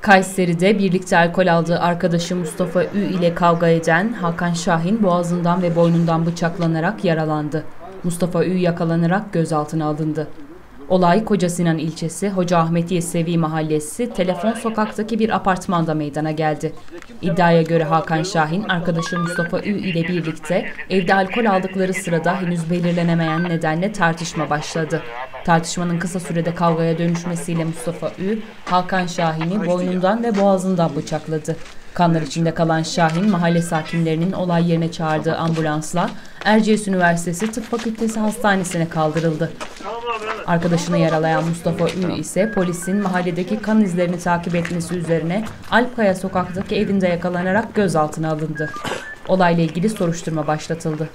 Kayseri'de birlikte alkol aldığı arkadaşı Mustafa Ü. ile kavga eden Hakan Şahin boğazından ve boynundan bıçaklanarak yaralandı. Mustafa Ü. yakalanarak gözaltına alındı. Olay Kocasinan ilçesi Hoca Ahmet Yesevi Mahallesi Telefon Sokak'taki bir apartmanda meydana geldi. İddiaya göre Hakan Şahin arkadaşı Mustafa Ü. ile birlikte evde alkol aldıkları sırada henüz belirlenemeyen nedenle tartışma başladı. Tartışmanın kısa sürede kavgaya dönüşmesiyle Mustafa Ü. Hakan Şahin'i boynundan ve boğazından bıçakladı. Kanlar içinde kalan Şahin, mahalle sakinlerinin olay yerine çağırdığı ambulansla Erciyes Üniversitesi Tıp Fakültesi Hastanesi'ne kaldırıldı. Arkadaşını yaralayan Mustafa Ü. ise polisin mahalledeki kan izlerini takip etmesi üzerine Alpkaya Sokak'taki evinde yakalanarak gözaltına alındı. Olayla ilgili soruşturma başlatıldı.